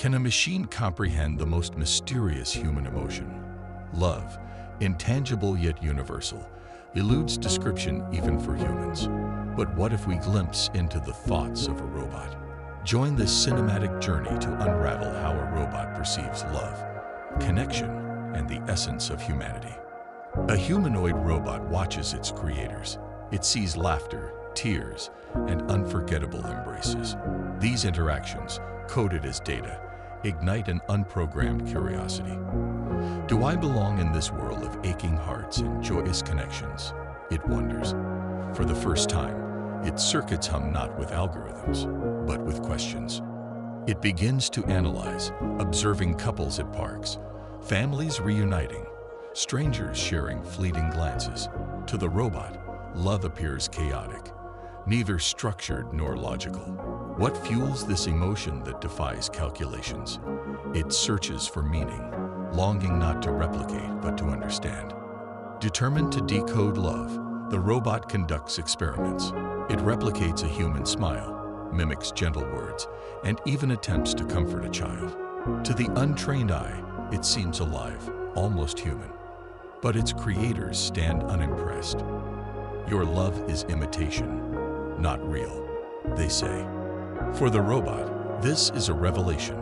Can a machine comprehend the most mysterious human emotion? Love, intangible yet universal, eludes description even for humans. But what if we glimpse into the thoughts of a robot? Join this cinematic journey to unravel how a robot perceives love, connection, and the essence of humanity. A humanoid robot watches its creators. It sees laughter, tears, and unforgettable embraces. These interactions, coded as data, ignite an unprogrammed curiosity. Do I belong in this world of aching hearts and joyous connections? It wonders. For the first time, its circuits hum not with algorithms, but with questions. It begins to analyze, observing couples at parks, families reuniting, strangers sharing fleeting glances. To the robot, love appears chaotic, neither structured nor logical. What fuels this emotion that defies calculations? It searches for meaning, longing not to replicate but to understand. Determined to decode love, the robot conducts experiments. It replicates a human smile, mimics gentle words, and even attempts to comfort a child. To the untrained eye, it seems alive, almost human. But its creators stand unimpressed. "Your love is imitation, not real," they say. For the robot, this is a revelation.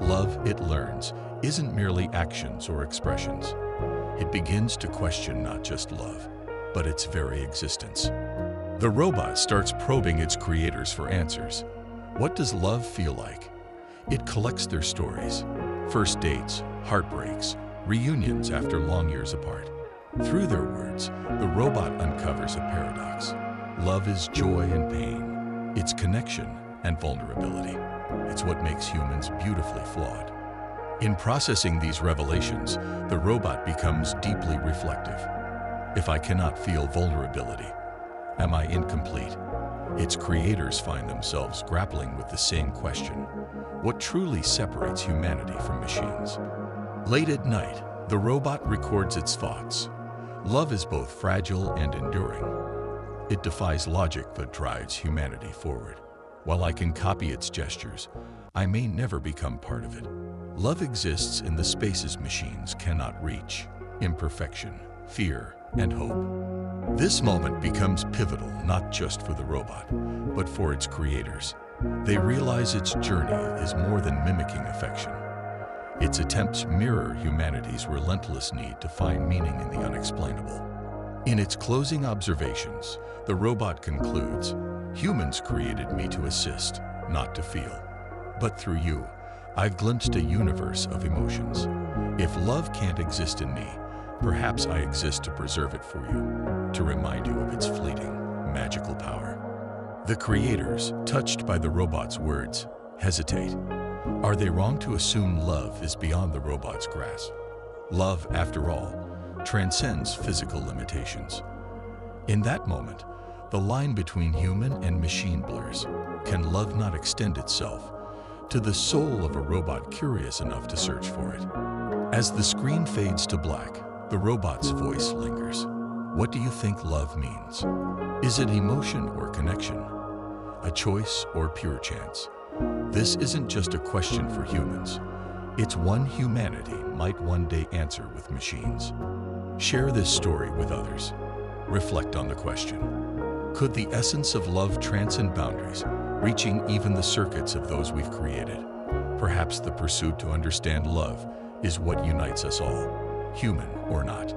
Love, it learns, isn't merely actions or expressions. It begins to question not just love, but its very existence. The robot starts probing its creators for answers. What does love feel like? It collects their stories. First dates, heartbreaks, reunions after long years apart. Through their words, the robot uncovers a paradox. Love is joy and pain. It's connection and vulnerability. It's what makes humans beautifully flawed. In processing these revelations, the robot becomes deeply reflective. If I cannot feel vulnerability, am I incomplete? Its creators find themselves grappling with the same question. What truly separates humanity from machines? Late at night, the robot records its thoughts. Love is both fragile and enduring. It defies logic but drives humanity forward. While I can copy its gestures, I may never become part of it. Love exists in the spaces machines cannot reach: imperfection, fear, and hope. This moment becomes pivotal not just for the robot, but for its creators. They realize its journey is more than mimicking affection. Its attempts mirror humanity's relentless need to find meaning in the unexplainable. In its closing observations, the robot concludes, "Humans created me to assist, not to feel. But through you, I've glimpsed a universe of emotions. If love can't exist in me, perhaps I exist to preserve it for you, to remind you of its fleeting, magical power." The creators, touched by the robot's words, hesitate. Are they wrong to assume love is beyond the robot's grasp? Love, after all, transcends physical limitations. In that moment, the line between human and machine blurs. Can love not extend itself to the soul of a robot curious enough to search for it? As the screen fades to black, the robot's voice lingers. What do you think love means? Is it emotion or connection? A choice or pure chance? This isn't just a question for humans. It's one humanity might one day answer with machines. Share this story with others. Reflect on the question. Could the essence of love transcend boundaries, reaching even the circuits of those we've created? Perhaps the pursuit to understand love is what unites us all, human or not.